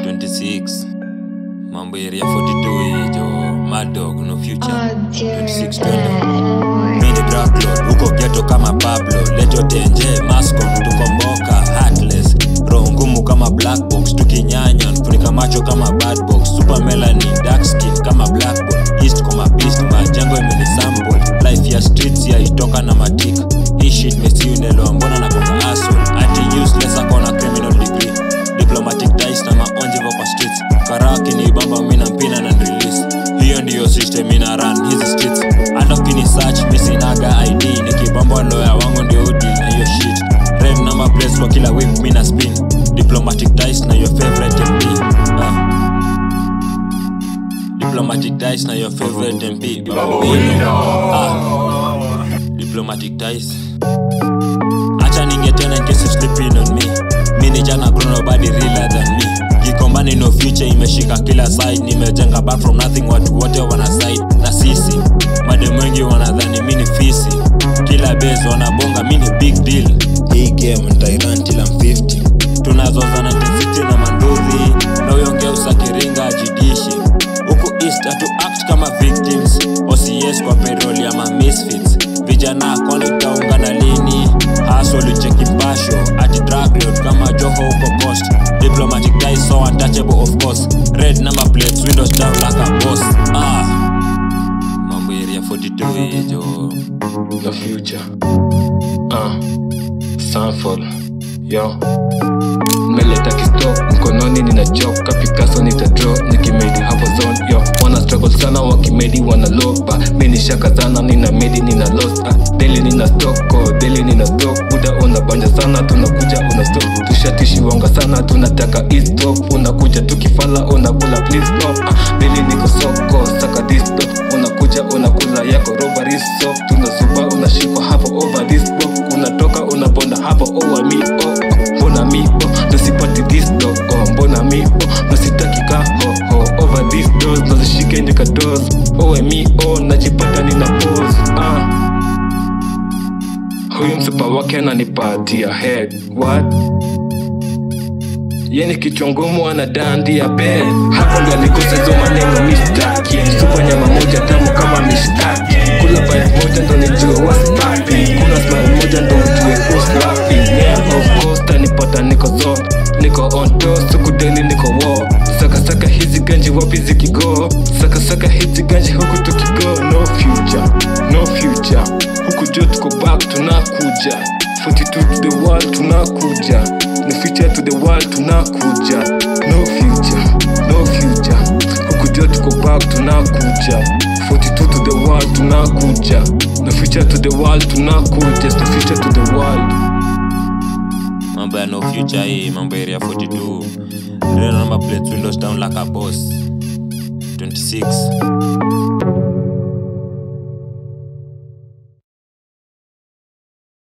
26. Mambo area 42, yo. Mad dog, no future. 26, 20. Mini Dracula, uko ghetto kama Pablo. Leto tenje, mask on, tukomboka, heartless. Roho ngumu kama black box, tukinyanya, nfunika macho kama bad box. Super melanin, dark skin kama black boy. East kama beast, majengo imeni sample. Life ya streets ya itoka na matika. This shit mesi unelo mbona na kama asshole. Anti-useless akona criminal degree. Diplomatic ties na maonji voka streets. Karaki ni baba mina mpina na release. Hiyo ndiyo system ina run hizi streets. Ando kini search, misi naga ID. Niki bambo ndo ya wango ndio udi na hiyo shit. Red number place kwa kila week mina spin. Diplomatic ties na your favorite MP. Diplomatic ties na your favorite MP. Diplomatic ties. Acha ninge tena in case you sleeping on me. Mini jana grown nobody realer than me. Kikombani no future imeshika kila side. Nimejenga back from nothing watu wote wana side. Na sisi, madem wengi wanadhani mini fisi. Kila base wanabonga mini big deal. Hii game nitairan till I'm 50. Tunazozana 50 na manduvi. Na uyonge usakiringa ajidishi. Huku east atu act kama victims. OCS kwa payroll ya ma misfits. Vijana kwani utaunga na lini. Haso lucheki mpasho. Ati drug load kama Joho uko post. Diplomatic ties so untouchable of course. Red number plates windows down like a boss. Mambo area 42 yo. No future. Sunfall. Yo. Meleta kistop. Mkononi nina job. Kapikaso nita drop. Niki made half a zone. Yo. Wana struggle sana wakimedi wana lopa. Mini shaka sana nina medi nina lost. Daily nina stock. Uda unabanja sana tunakuja una stock. Tushatishi wanga sana tunataka east top. Unakuja tukifala unakula please stop. Daily niko soko saka this top. Unakuja unakula yako robbery stop. Tunasuba unashikwa hapo over this block. Unatoka unaponda hapo over me oh. Mbona mi oh. Tusipati this dog oh. Mbona mi oh. Nasitaki ka oh oh. Over this doors. Nazishike ndika doors. Owe mi oh. Najipata nina pose ah. Huyu msipa wake ananipatia head. What? Yeni kichwa ngumu anadandia bed. Hapo ndio nikusa zo maneno mistaki. Supa nyama moja tamu kama mistaki. Kula vibe moja ndo nijue what's poppin'. Kuna smile moja ndo nijue what's laughing. Yeah of course tanipata niko zone. Niko on toast suku deni niko war. Saka saka hizi ganji wapi zikigo. Saka saka hizi ganji huku tukigo. No future, no future. Kujo tuko back tunakuja 42 to the world tunakuja. No future to the world tunakuja. No future, no future. Kujo tuko back tunakuja 42 to the world tunakuja. No future to the world tunakuja. No future to the world. Mambo ya no future hii, mambo area 42. Red number plates windows down like a boss. 26